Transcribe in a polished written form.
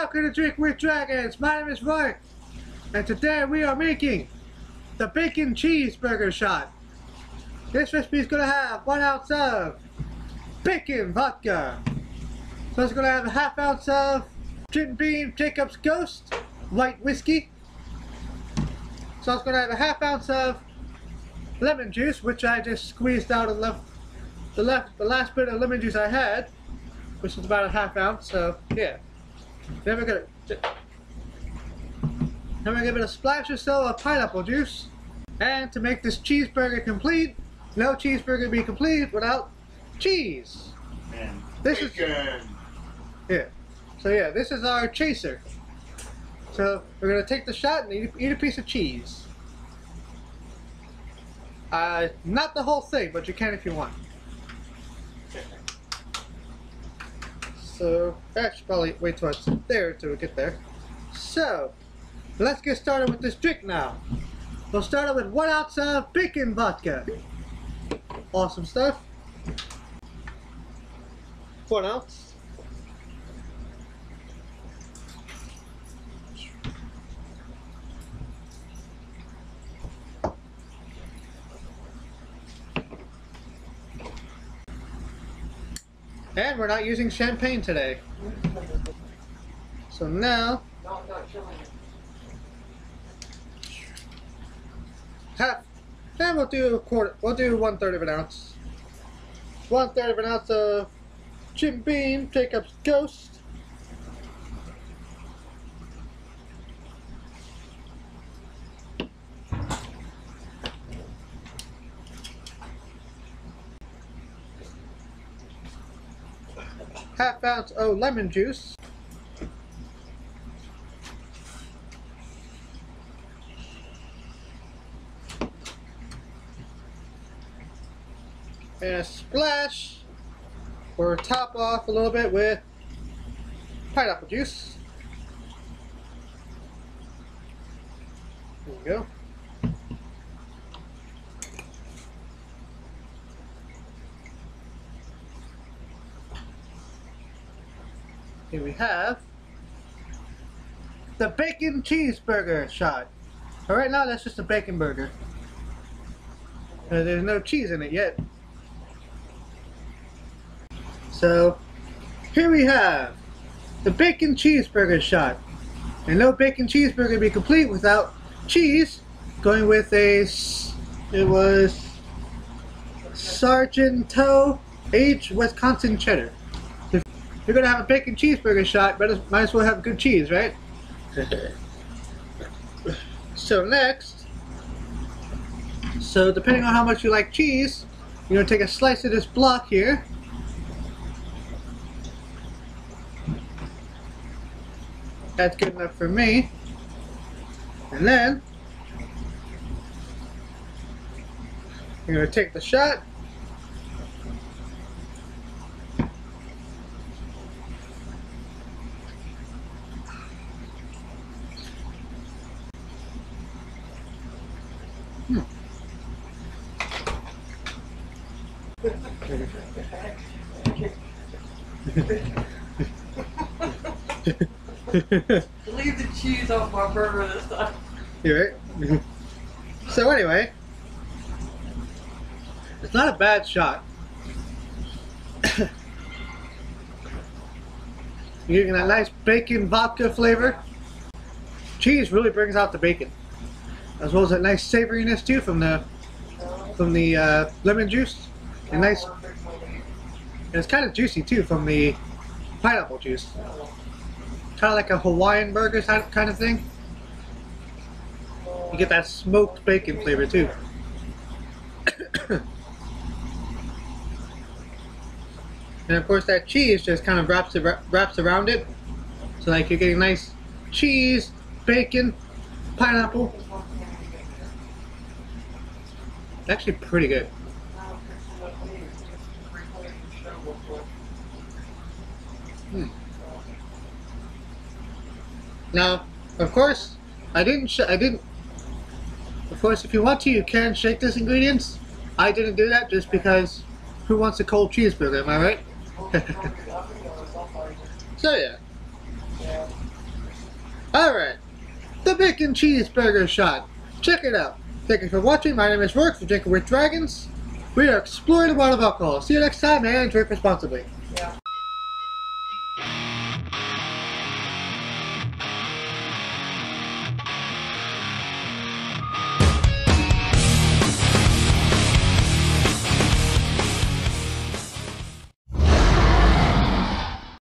welcome to Drink With Dragons. My name is Roy, and today we are making the bacon cheeseburger shot. This recipe is going to have 1 ounce of Bakon Vodka. So it's going to have a half ounce of Jim Beam Jacob's Ghost Light Whiskey. So it's going to have a half ounce of lemon juice, which I just squeezed out of the last bit of lemon juice I had, which is about a half ounce, so yeah. Then we're gonna give it a splash or so of pineapple juice. And to make this cheeseburger complete, no cheeseburger would be complete without cheese. And this bacon. This is our chaser. So we're gonna take the shot and eat a piece of cheese. Not the whole thing, but you can if you want. So, I should probably wait till it's there till we get there. So, let's get started with this drink now. We'll start out with 1 ounce of Bakon Vodka. Awesome stuff. 1 ounce. And we're not using champagne today. So now, and we'll do one third of an ounce. 1 third of an ounce of Jim Beam Jacob's Ghost. Half ounce of lemon juice. And a splash or top off a little bit with pineapple juice. There we go. Here we have the bacon cheeseburger shot. But right now that's just a bacon burger. There's no cheese in it yet. So here we have the bacon cheeseburger shot. And no bacon cheeseburger would be complete without cheese. Going with it was Sargento aged Wisconsin cheddar. You're gonna have a bacon cheeseburger shot, but might as well have good cheese, right? So depending on how much you like cheese, you're gonna take a slice of this block here. That's good enough for me. And then you're gonna take the shot. Leave the cheese off my burger this time. You're right. So anyway, it's not a bad shot. You're getting a nice bacon vodka flavor. Cheese really brings out the bacon, as well as a nice savoriness too from the lemon juice. And nice. And it's kind of juicy too from the pineapple juice. Kind of like a Hawaiian burger kind of thing. You get that smoked bacon flavor too. And of course that cheese just kind of wraps around it. So like you're getting nice cheese, bacon, pineapple. It's actually pretty good. Now, of course, of course, if you want to, you can shake this ingredients. I didn't do that just because who wants a cold cheeseburger, am I right? So yeah. Alright, the bacon cheeseburger shot. Check it out. Thank you for watching. My name is Rourke from Drinking With Dragons. We are exploring the world of alcohol. See you next time and drink responsibly.